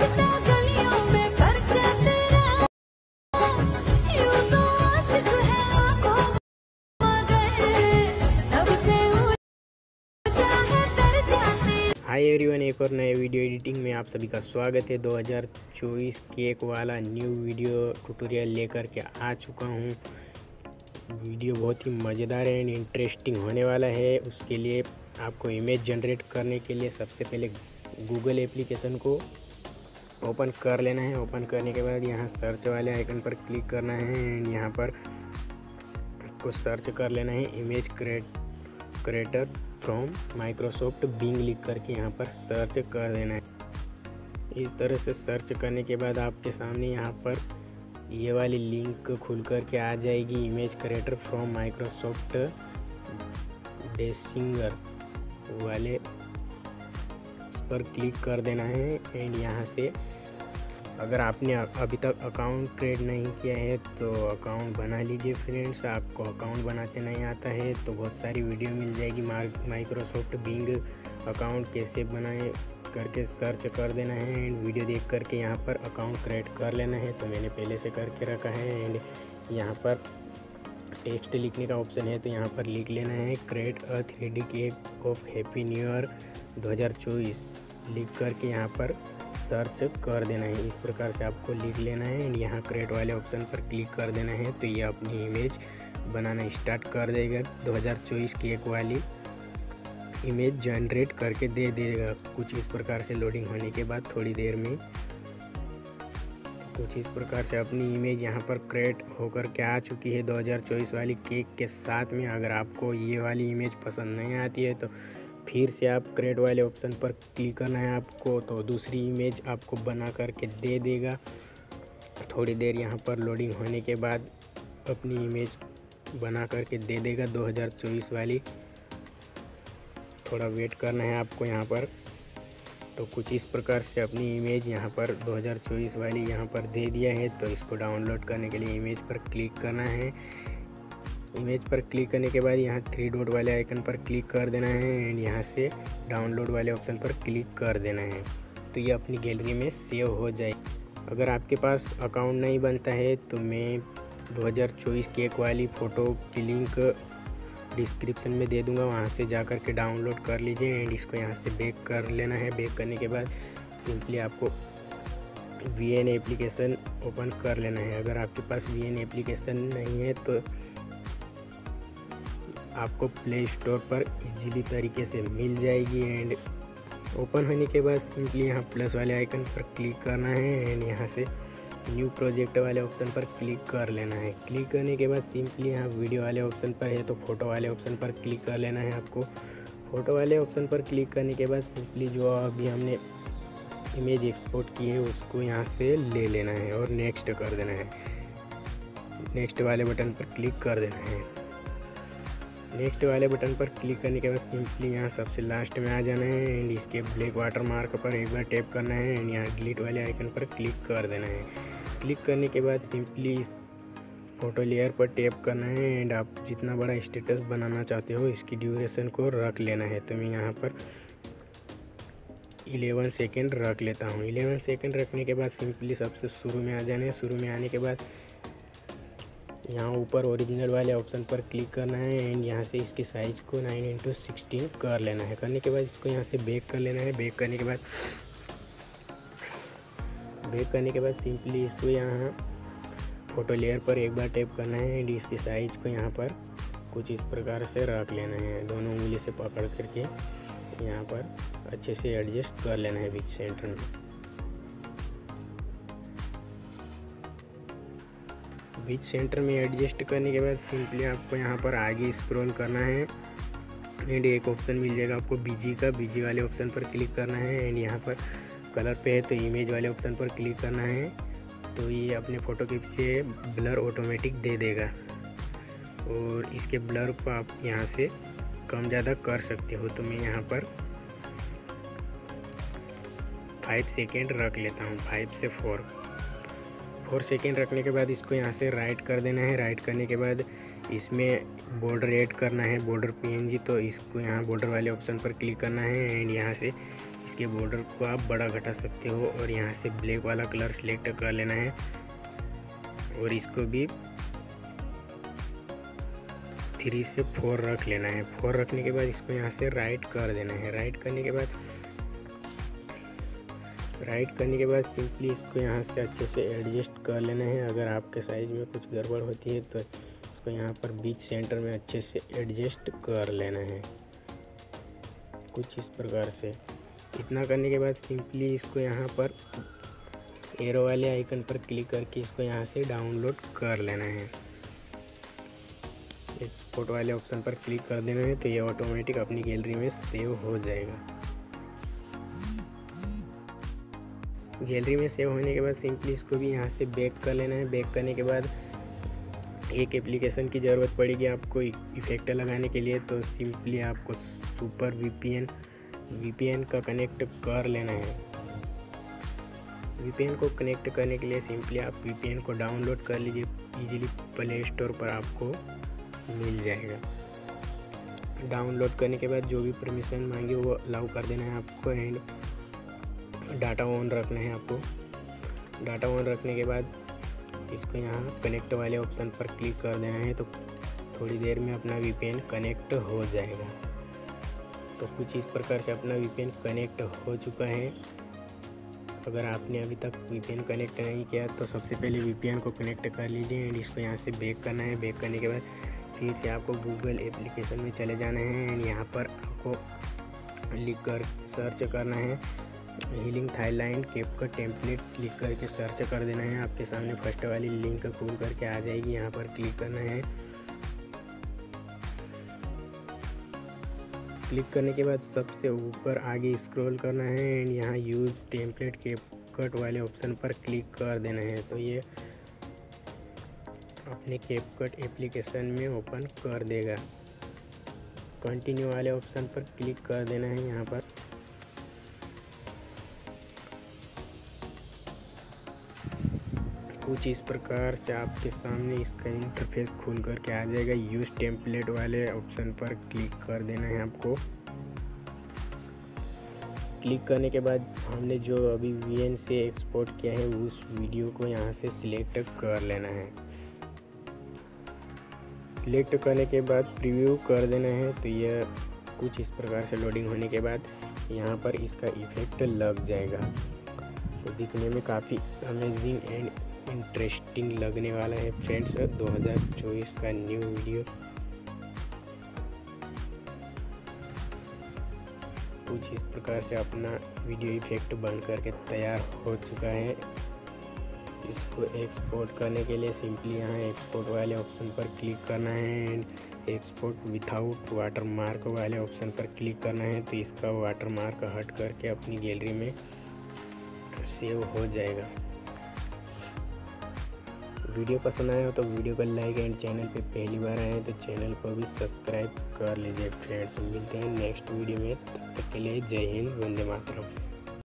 Hi everyone, एक और नए वीडियो एडिटिंग में आप सभी का स्वागत है। 2024 केक वाला न्यू वीडियो ट्यूटोरियल लेकर के आ चुका हूँ। वीडियो बहुत ही मज़ेदार एंड इंटरेस्टिंग होने वाला है। उसके लिए आपको इमेज जनरेट करने के लिए सबसे पहले गूगल एप्लीकेशन को ओपन कर लेना है। ओपन करने के बाद यहाँ सर्च वाले आइकन पर क्लिक करना है एंड यहाँ पर कुछ सर्च कर लेना है। Image creator from Microsoft Bing लिख करके यहाँ पर सर्च कर देना है। इस तरह से सर्च करने के बाद आपके सामने यहाँ पर ये वाली लिंक खुल कर के आ जाएगी। इमेज क्रिएटर फ्रॉम माइक्रोसॉफ्ट डेसिंगर वाले, इस पर क्लिक कर देना है। एंड यहाँ से अगर आपने अभी तक अकाउंट क्रिएट नहीं किया है तो अकाउंट बना लीजिए फ्रेंड्स। आपको अकाउंट बनाते नहीं आता है तो बहुत सारी वीडियो मिल जाएगी। माइक्रोसॉफ्ट बिंग अकाउंट कैसे बनाए करके सर्च कर देना है एंड वीडियो देख करके यहाँ पर अकाउंट क्रिएट कर लेना है। तो मैंने पहले से करके रखा है। एंड यहाँ पर टेक्स्ट लिखने का ऑप्शन है तो यहाँ पर लिख लेना है create a 3D cake of happy new year 2024 लिख करके यहाँ पर सर्च कर देना है। इस प्रकार से आपको लिख लेना है एंड यहाँ क्रिएट वाले ऑप्शन पर क्लिक कर देना है। तो ये अपनी इमेज बनाना स्टार्ट कर देगा। 2024 केक वाली इमेज जनरेट करके दे देगा। कुछ इस प्रकार से लोडिंग होने के बाद थोड़ी देर में कुछ इस प्रकार से अपनी इमेज यहाँ पर क्रिएट होकर के आ चुकी है 2024 वाली केक के साथ में। अगर आपको ये वाली इमेज पसंद नहीं आती है तो फिर से आप क्रिएट वाले ऑप्शन पर क्लिक करना है आपको, तो दूसरी इमेज आपको बना करके दे देगा। थोड़ी देर यहाँ पर लोडिंग होने के बाद अपनी इमेज बना करके दे देगा 2024 वाली। थोड़ा वेट करना है आपको यहाँ पर। तो कुछ इस प्रकार से अपनी इमेज यहाँ पर 2024 वाली यहाँ पर दे दिया है। तो इसको डाउनलोड करने के लिए इमेज पर क्लिक करना है। इमेज पर क्लिक करने के बाद यहाँ 3 डॉट वाले आइकन पर क्लिक कर देना है एंड यहाँ से डाउनलोड वाले ऑप्शन पर क्लिक कर देना है। तो ये अपनी गैलरी में सेव हो जाए। अगर आपके पास अकाउंट नहीं बनता है तो मैं 2024 केक वाली फ़ोटो की लिंक डिस्क्रिप्शन में दे दूँगा, वहाँ से जा कर के डाउनलोड कर लीजिए। एंड इसको यहाँ से बैक कर लेना है। बैक करने के बाद सिंपली आपको VN एप्लीकेशन ओपन कर लेना है। अगर आपके पास VN एप्लीकेशन नहीं है तो आपको प्ले स्टोर पर इजीली तरीके से मिल जाएगी। एंड ओपन होने के बाद सिंपली यहाँ प्लस वाले आइकन पर क्लिक करना है एंड यहाँ से न्यू प्रोजेक्ट वाले ऑप्शन पर क्लिक कर लेना है। क्लिक करने के बाद सिंपली यहाँ वीडियो वाले ऑप्शन पर है तो फ़ोटो वाले ऑप्शन पर क्लिक कर लेना है आपको। फ़ोटो वाले ऑप्शन पर क्लिक करने के बाद सिंपली जो अभी हमने इमेज एक्सपोर्ट की है उसको यहाँ से ले लेना है और नेक्स्ट कर देना है। नेक्स्ट वाले बटन पर क्लिक कर देना है। नेक्स्ट वाले बटन पर क्लिक करने के बाद सिंपली यहाँ सबसे लास्ट में आ जाना है एंड इसके ब्लैक वाटर मार्क पर एक बार टैप करना है एंड यहाँ डिलीट वाले आइकन पर क्लिक कर देना है। क्लिक करने के बाद सिंपली इस फोटो लेयर पर टैप करना है एंड आप जितना बड़ा स्टेटस बनाना चाहते हो इसकी ड्यूरेशन को रख लेना है। तो मैं यहाँ पर 11 सेकेंड रख लेता हूँ। 11 सेकेंड रखने के बाद सिंपली सबसे शुरू में आ जाना है। शुरू में आने के बाद यहाँ ऊपर ओरिजिनल वाले ऑप्शन पर क्लिक करना है एंड यहाँ से इसकी साइज़ को 9x16 कर लेना है। करने के बाद इसको यहाँ से बैक कर लेना है। बैक करने के बाद सिंपली इसको यहाँ फोटो लेयर पर एक बार टैप करना है एंड इसकी साइज़ को यहाँ पर कुछ इस प्रकार से रख लेना है। दोनों उंगली से पकड़ करके यहाँ पर अच्छे से एडजस्ट कर लेना है बीच सेंटर में। बीच सेंटर में एडजस्ट करने के बाद सिंपली आपको यहाँ पर आगे स्क्रॉल करना है एंड एक ऑप्शन मिल जाएगा आपको बीजी का। बीजी वाले ऑप्शन पर क्लिक करना है एंड यहाँ पर कलर पे है तो इमेज वाले ऑप्शन पर क्लिक करना है। तो ये अपने फ़ोटो के पीछे ब्लर ऑटोमेटिक दे देगा और इसके ब्लर को आप यहाँ से कम ज़्यादा कर सकते हो। तो मैं यहाँ पर 5 सेकेंड रख लेता हूँ। 5 से 4 सेकेंड रखने के बाद इसको यहाँ से राइट कर देना है। राइट करने के बाद इसमें बॉर्डर ऐड करना है, बॉर्डर पीएनजी। तो इसको यहाँ बॉर्डर वाले ऑप्शन पर क्लिक करना है एंड यहाँ से इसके बॉर्डर को आप बड़ा घटा सकते हो और यहाँ से ब्लैक वाला कलर सिलेक्ट कर लेना है और इसको भी 3 से 4 रख लेना है। 4 रखने के बाद इसको यहाँ से राइट कर देना है। राइट करने के बाद सिंपली इसको यहाँ से अच्छे से एडजस्ट कर लेना है। अगर आपके साइज़ में कुछ गड़बड़ होती है तो इसको यहाँ पर बीच सेंटर में अच्छे से एडजस्ट कर लेना है, कुछ इस प्रकार से। इतना करने के बाद सिंपली इसको यहाँ पर एरो वाले आइकन पर क्लिक करके इसको यहाँ से डाउनलोड कर लेना है। एक्सपोर्ट वाले ऑप्शन पर क्लिक कर देना है तो ये ऑटोमेटिक अपनी गैलरी में सेव हो जाएगा। गैलरी में सेव होने के बाद सिंपली इसको भी यहाँ से बैक कर लेना है। बैक करने के बाद एक एप्लीकेशन की ज़रूरत पड़ेगी आपको इफेक्ट लगाने के लिए, तो सिंपली आपको सुपर वीपीएन का कनेक्ट कर लेना है। वीपीएन को कनेक्ट करने के लिए सिंपली आप वीपीएन को डाउनलोड कर लीजिए, इजीली प्ले स्टोर पर आपको मिल जाएगा। डाउनलोड करने के बाद जो भी परमिशन मांगे वो अलाउ कर देना है आपको एंड डाटा ऑन रखना है आपको। डाटा ऑन रखने के बाद इसको यहाँ कनेक्ट वाले ऑप्शन पर क्लिक कर देना है तो थोड़ी देर में अपना वीपीएन कनेक्ट हो जाएगा। तो कुछ इस प्रकार से अपना वीपीएन कनेक्ट हो चुका है। अगर आपने अभी तक वीपीएन कनेक्ट नहीं किया तो सबसे पहले वीपीएन को कनेक्ट कर लीजिए एंड इसको यहाँ से बैक करना है। बैक करने के बाद फिर से आपको गूगल एप्लीकेशन में चले जाना है एंड यहाँ पर आपको लिख कर सर्च करना है healing Thailand CapCut template, click करके सर्च कर देना है। आपके सामने फर्स्ट वाली लिंक खोल करके आ जाएगी, यहाँ पर क्लिक करना है। क्लिक करने के बाद सबसे ऊपर आगे स्क्रॉल करना है एंड यहाँ यूज़ टेम्पलेट कैपकट वाले ऑप्शन पर क्लिक कर देना है। तो ये अपने कैपकट एप्लीकेशन में ओपन कर देगा। कंटिन्यू वाले ऑप्शन पर क्लिक कर देना है यहाँ पर। कुछ इस प्रकार से आपके सामने इसका इंटरफेस खोल करके आ जाएगा। यूज़ टेम्पलेट वाले ऑप्शन पर क्लिक कर देना है आपको। क्लिक करने के बाद हमने जो अभी वीएन से एक्सपोर्ट किया है उस वीडियो को यहाँ से सिलेक्ट कर लेना है। सिलेक्ट करने के बाद प्रीव्यू कर देना है। तो यह कुछ इस प्रकार से लोडिंग होने के बाद यहाँ पर इसका इफेक्ट लग जाएगा। तो दिखने में काफ़ी अमेजिंग एंड इंटरेस्टिंग लगने वाला है फ्रेंड्स। 2024 का न्यू वीडियो कुछ इस प्रकार से अपना वीडियो इफेक्ट बन करके तैयार हो चुका है। इसको एक्सपोर्ट करने के लिए सिंपली यहाँ एक्सपोर्ट वाले ऑप्शन पर क्लिक करना है एंड एक्सपोर्ट विथआउट वाटरमार्क वाले ऑप्शन पर क्लिक करना है। तो इसका वाटरमार्क हट करके अपनी गैलरी में सेव हो जाएगा। वीडियो पसंद आया हो तो वीडियो को लाइक एंड चैनल पे पहली बार आए हैं तो चैनल को भी सब्सक्राइब कर लीजिए फ्रेंड्स। मिलते हैं नेक्स्ट वीडियो में, तब तक के लिए जय हिंद, वंदे मातरम।